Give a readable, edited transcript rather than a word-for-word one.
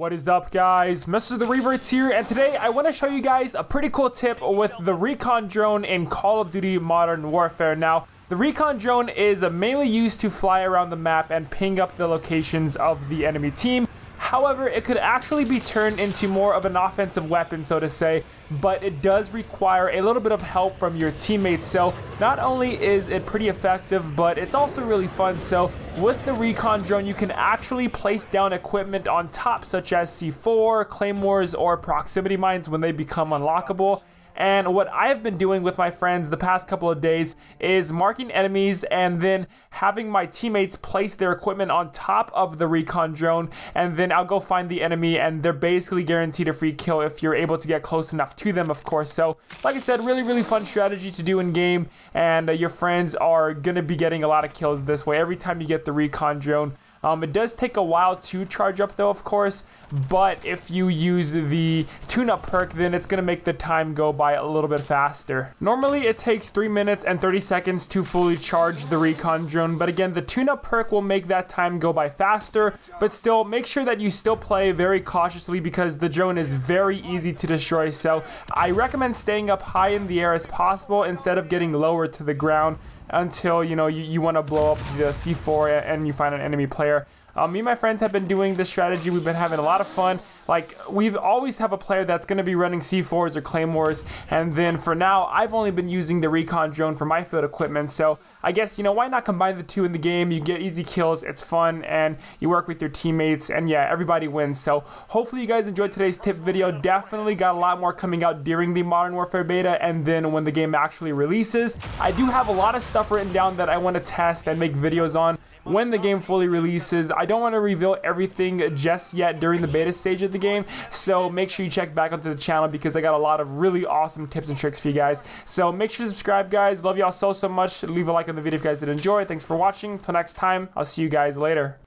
What is up, guys? MrTheRevertz here, and today I want to show you guys a pretty cool tip with the Recon Drone in Call of Duty Modern Warfare. Now, the Recon Drone is mainly used to fly around the map and ping up the locations of the enemy team. However, it could actually be turned into more of an offensive weapon, so to say, but it does require a little bit of help from your teammates. So not only is it pretty effective, but it's also really fun. So with the Recon Drone, you can actually place down equipment on top, such as C4, Claymores, or Proximity Mines when they become unlockable. And what I've been doing with my friends the past couple of days is marking enemies and then having my teammates place their equipment on top of the Recon Drone, and then I'll go find the enemy, and they're basically guaranteed a free kill if you're able to get close enough to them, of course. So like I said, really fun strategy to do in game, and your friends are gonna be getting a lot of kills this way every time you get the Recon Drone. It does take a while to charge up, though, of course, but if you use the tune-up perk, then it's gonna make the time go by a little bit faster. Normally it takes 3 minutes and 30 seconds to fully charge the Recon Drone, but again, the tune-up perk will make that time go by faster. But still, make sure that you still play very cautiously, because the drone is very easy to destroy, so I recommend staying up high in the air as possible instead of getting lower to the ground until, you know, you want to blow up the C4 and you find an enemy player. Me and my friends have been doing this strategy. We've been having a lot of fun. Like, we've always have a player that's going to be running C4s or Claymores, and then for now, I've only been using the Recon Drone for my field equipment. So I guess, you know, why not combine the two in the game? You get easy kills, it's fun, and you work with your teammates, and yeah, everybody wins. So hopefully you guys enjoyed today's tip video. Definitely got a lot more coming out during the Modern Warfare beta, and then when the game actually releases. I do have a lot of stuff written down that I want to test and make videos on when the game fully releases. I don't want to reveal everything just yet during the beta stage of the game, so make sure you check back onto the channel, because I got a lot of really awesome tips and tricks for you guys. So make sure to subscribe, guys. Love y'all so much. Leave a like on the video if you guys did enjoy. Thanks for watching. Till next time, I'll see you guys later.